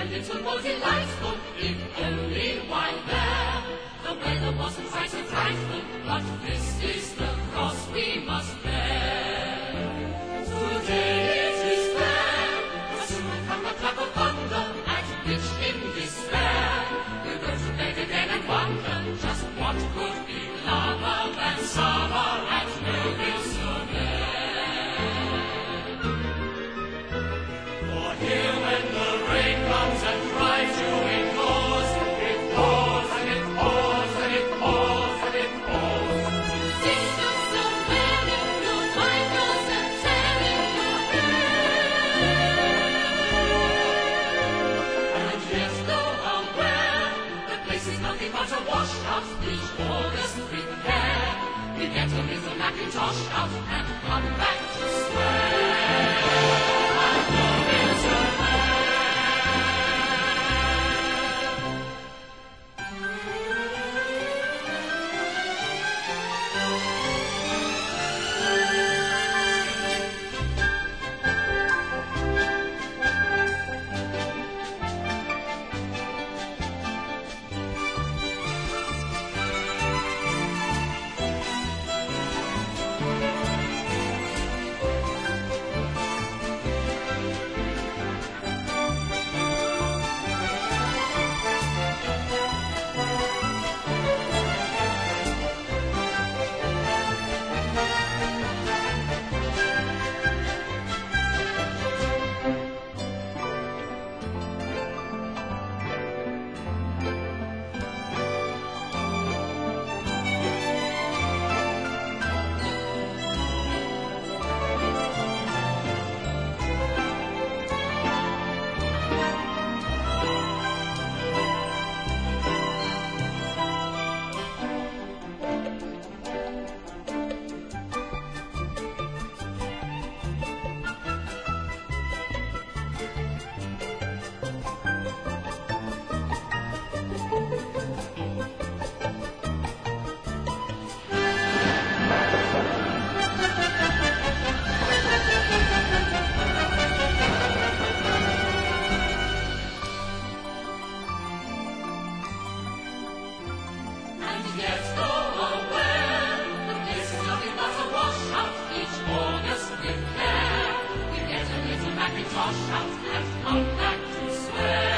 and little rosy lights could live only while there. The weather wasn't quite so frightful, but this is the cross we must bear. Today it is fair, but soon will come a clap of thunder, at which in despair we'll go to bed again and wonder just what could be lava and summer and no will survive. For here when the rain comes and tries to enclose, it pours and it pours and it pours and it pours. The sisters are wearing your michaels and tearing your hair. And yet though aware, the place is nothing but a washout, each August prepare. We get a little Macintosh out and come back to square. Out and come back to swear.